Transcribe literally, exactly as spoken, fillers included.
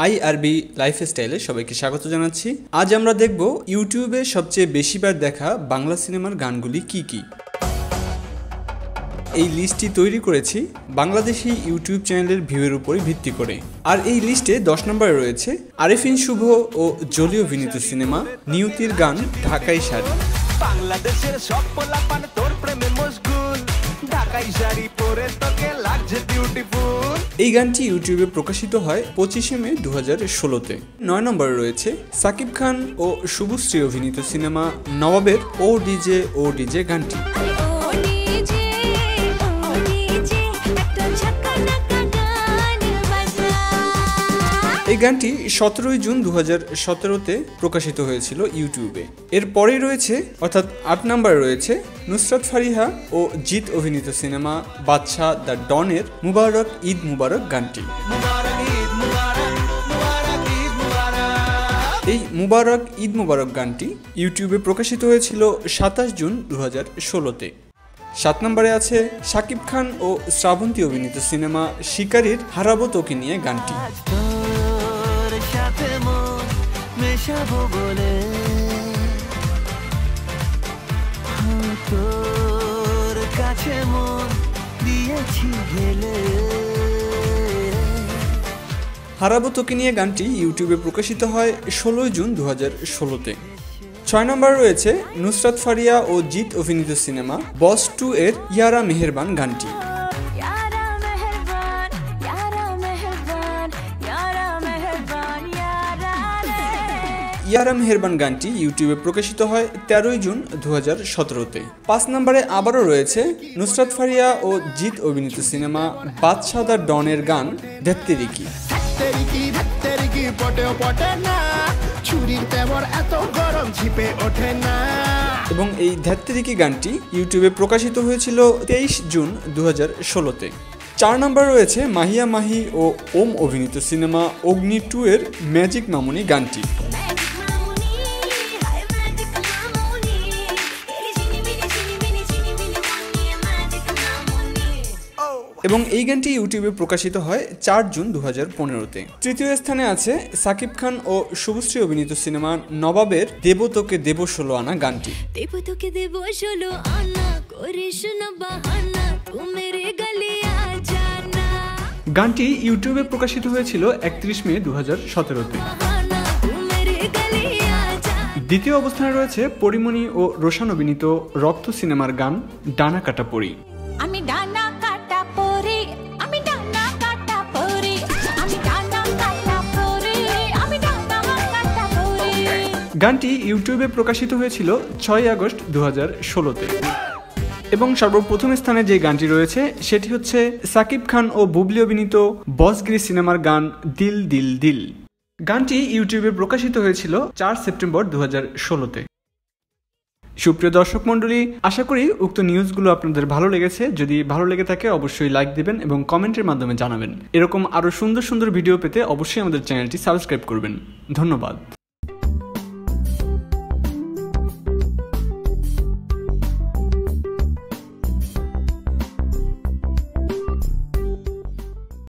IRB लाइफस्टाइले सबाइके स्वागत जानाচ্ছি। आज आमरा देखबो यूट्यूबे सबचेये बेशी बार देखा बांगला सिनेमार गानगुली की की। এই লিস্টটি তৈরি করেছি বাংলাদেশী ইউটিউব চ্যানেলের ভিউয়ের উপর ভিত্তি করে। আর এই লিস্টে দশ নম্বরে রয়েছে আরিফিন শুভ ও জলি অভিনীত সিনেমা নিয়তির গান ঢাকাই শাড়ি। বাংলাদেশের সব পোলাপান তোর প্রেমে মশগুল, ঢাকাই শাড়ি পরে তোকে লাগছে বিউটিফুল। এই গানটি ইউটিউবে প্রকাশিত হয় পঁচিশে মে দুই হাজার ষোলোতে। নয় নম্বরে রয়েছে সাকিব খান ও শুভশ্রী অভিনীত সিনেমা নবাবের ও ডিজে ও ডিজে গানটি। এই গানটি সতেরোই জুন দুই হাজার সতেরোতে প্রকাশিত হয়েছিল ইউটিউবে। এরপরেই রয়েছে অর্থাৎ আট নম্বরে রয়েছে নুসরাত ফারিহা ও জিৎ অভিনীত সিনেমা বাদশাহ দ্য ডনের মুবারক ঈদ মুবারক গানটি। এই মুবারক ঈদ মুবারক গানটি ইউটিউবে প্রকাশিত হয়েছিল সাতাশ জুন দুই হাজার ষোলোতে। সাত নম্বরে আছে শাকিব খান ও শ্রাবন্তী অভিনীত সিনেমা শিকারির হারাবো তোকে নিয়ে গানটি। হারাবো তোকে নিয়ে গানটি ইউটিউবে প্রকাশিত হয় ষোলোই জুন দুই হাজার ষোলোতে। ছয় নম্বর রয়েছে নুসরাত ফারিয়া ও জিৎ অভিনীত সিনেমা বস টু এর ইয়ারা মেহেরবান গানটি। ইয়ারা মেহেরবান গানটি ইউটিউবে প্রকাশিত হয় তেরোই জুন দুই হাজার সতেরোতে। পাঁচ নম্বরে আবারও রয়েছে নুসরাত ফারিয়া ও জিৎ অভিনীত সিনেমা বাদশাহ দ্য ডনের গান ধেত্তেরিকি। এবং এই ধেত্তেরিকি গানটি ইউটিউবে প্রকাশিত হয়েছিল তেইশ জুন দুই হাজার ষোলোতে। চার নম্বর রয়েছে মাহিয়া মাহি ও ওম অভিনীত সিনেমা অগ্নি টু এর ম্যাজিক মামুনি গানটি। এবং এই গানটি ইউটিউবে প্রকাশিত হয় চার জুন দুই হাজার পনেরোতে। তৃতীয় স্থানে আছে সাকিব খান ও শুভশ্রী অভিনীত সিনেমা নবাবের দেব তোকে দেব ষোলো আনা গানটি। দেব তোকে দেব ষোলো আনা করিস না বাহানা ও মেরে গলে আ জানা গানটি ইউটিউবে প্রকাশিত হয়েছিল একত্রিশ মে দুই হাজার সতেরোতে। দ্বিতীয় অবস্থানে রয়েছে পরিমণি ও রোশান অভিনীত রক্ত সিনেমার গান ডানা কাটা পরি। আমি ডানা গানটি ইউটিউবে প্রকাশিত হয়েছিল ছয়ই আগস্ট দুই হাজার ষোলোতে। এবং সর্বপ্রথম স্থানে যে গানটি রয়েছে সেটি হচ্ছে সাকিব খান ও বুবলি অভিনীত বসগিরি সিনেমার গান দিল দিল দিল। গানটি ইউটিউবে প্রকাশিত হয়েছিল চার সেপ্টেম্বর দুই হাজার ষোলোতে। সুপ্রিয় দর্শক মণ্ডলী, আশা করি উক্ত নিউজগুলো আপনাদের ভালো লেগেছে। যদি ভালো লেগে থাকে অবশ্যই লাইক দেবেন এবং কমেন্টের মাধ্যমে জানাবেন। এরকম আরও সুন্দর সুন্দর ভিডিও পেতে অবশ্যই আমাদের চ্যানেলটি সাবস্ক্রাইব করবেন। ধন্যবাদ।